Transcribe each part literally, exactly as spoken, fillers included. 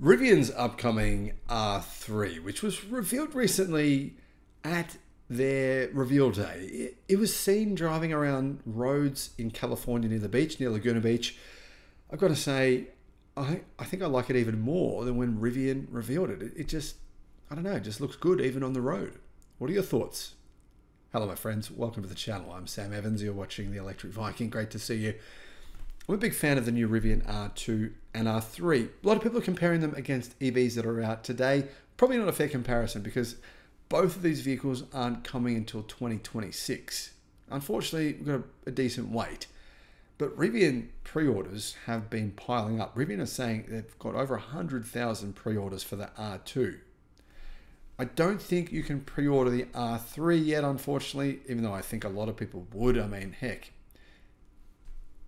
Rivian's upcoming R three, which was revealed recently at their reveal day. It, it was seen driving around roads in California near the beach, near Laguna Beach. I've got to say, I, I think I like it even more than when Rivian revealed it. it. It just, I don't know, it just looks good even on the road. What are your thoughts? Hello, my friends. Welcome to the channel. I'm Sam Evans. You're watching The Electric Viking. Great to see you. I'm a big fan of the new Rivian R two and R three. A lot of people are comparing them against E Vs that are out today. Probably not a fair comparison because both of these vehicles aren't coming until twenty twenty-six. Unfortunately, we've got a, a decent wait. But Rivian pre-orders have been piling up. Rivian is saying they've got over one hundred thousand pre-orders for the R two. I don't think you can pre-order the R three yet, unfortunately, even though I think a lot of people would. I mean, heck,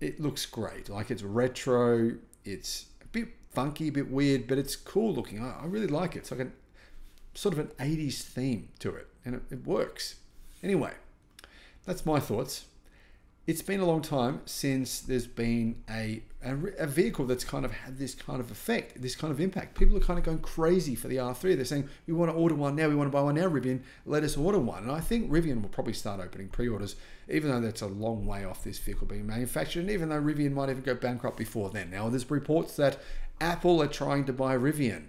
it looks great. Like, it's retro, it's a bit funky, a bit weird, but it's cool looking. I, I really like it. It's like an sort of an eighties theme to it, and it, it works. Anyway, that's my thoughts. It's been a long time since there's been a, a, a vehicle that's kind of had this kind of effect, this kind of impact. People are kind of going crazy for the R three. They're saying, we want to order one now, we want to buy one now, Rivian, let us order one. And I think Rivian will probably start opening pre-orders, even though that's a long way off this vehicle being manufactured, and even though Rivian might even go bankrupt before then. Now, there's reports that Apple are trying to buy Rivian.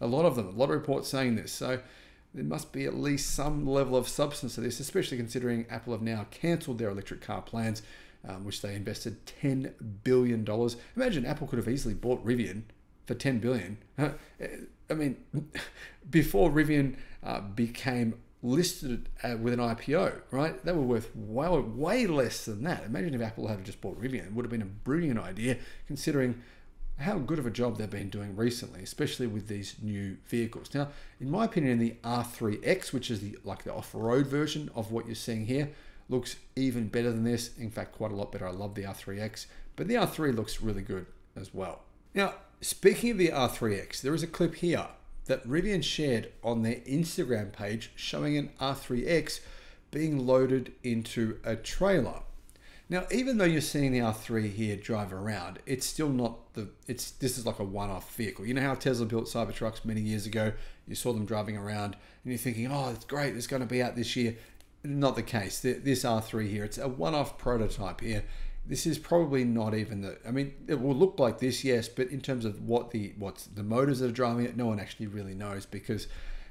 A lot of them, a lot of reports saying this. So there must be at least some level of substance to this, especially considering Apple have now cancelled their electric car plans, um, which they invested ten billion dollars. Imagine Apple could have easily bought Rivian for ten billion dollars. I mean, before Rivian uh, became listed uh, with an I P O, right? They were worth way, way less than that. Imagine if Apple had just bought Rivian. It would have been a brilliant idea considering how good of a job they've been doing recently, especially with these new vehicles. Now, in my opinion, the R three X, which is the like the off-road version of what you're seeing here, looks even better than this. In fact, quite a lot better. I love the R three X, but the R three looks really good as well. Now, speaking of the R three X, there is a clip here that Rivian shared on their Instagram page showing an R three X being loaded into a trailer. Now, even though you're seeing the R three here drive around, it's still not the, it's, this is like a one-off vehicle. You know how Tesla built Cybertrucks many years ago? You saw them driving around and you're thinking, oh, it's great, it's gonna be out this year. Not the case. This R three here, it's a one-off prototype here. This is probably not even the, I mean, it will look like this, yes, but in terms of what the, what's the motors that are driving it, no one actually really knows because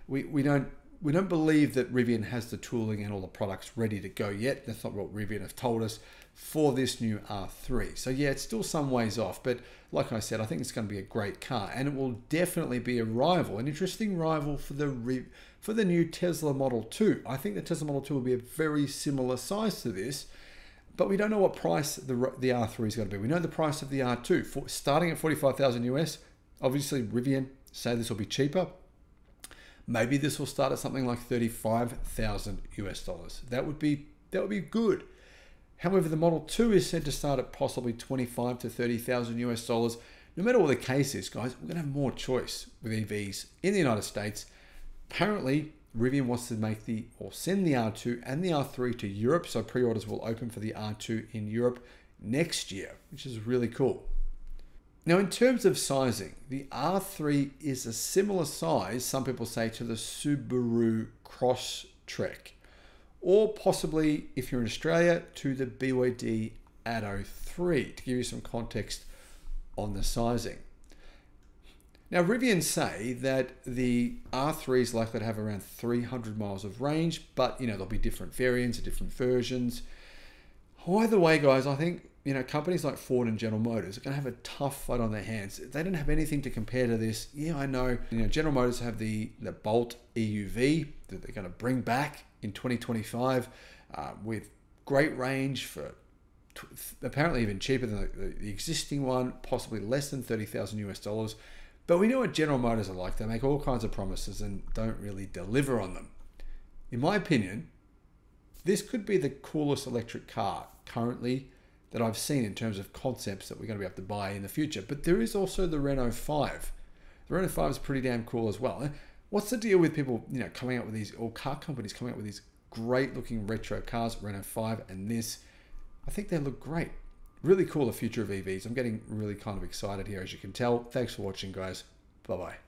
we, we don't, We don't believe that Rivian has the tooling and all the products ready to go yet. That's not what Rivian have told us for this new R three. So yeah, it's still some ways off, but like I said, I think it's going to be a great car and it will definitely be a rival, an interesting rival for the for the new Tesla Model two. I think the Tesla Model two will be a very similar size to this, but we don't know what price the, the R three is going to be. We know the price of the R two, for, starting at forty-five thousand U S. Obviously, Rivian say this will be cheaper. Maybe this will start at something like thirty-five thousand U S dollars. That would be that would be good. However, the Model two is said to start at possibly twenty-five to thirty thousand U S dollars. No matter what the case is, guys, we're gonna have more choice with E Vs in the United States. Apparently, Rivian wants to make the or send the R two and the R three to Europe, so pre-orders will open for the R two in Europe next year, which is really cool. Now, in terms of sizing, the R three is a similar size, some people say, to the Subaru Crosstrek, or possibly, if you're in Australia, to the B Y D Atto three, to give you some context on the sizing. Now, Rivian say that the R three is likely to have around three hundred miles of range, but, you know, there'll be different variants, different versions. Either way, guys, I think, you know, companies like Ford and General Motors are going to have a tough fight on their hands. They don't have anything to compare to this. Yeah, I know. You know, General Motors have the, the Bolt E U V that they're going to bring back in twenty twenty-five uh, with great range for apparently even cheaper than the, the existing one, possibly less than thirty thousand U S dollars. But we know what General Motors are like. They make all kinds of promises and don't really deliver on them. In my opinion, this could be the coolest electric car currently that I've seen in terms of concepts that we're going to be able to buy in the future. But there is also the Renault five. The Renault five is pretty damn cool as well. What's the deal with people, you know, coming up with these, or car companies coming up with these great looking retro cars, Renault five and this? I think they look great. Really cool, the future of E Vs. I'm getting really kind of excited here, as you can tell. Thanks for watching, guys. Bye-bye.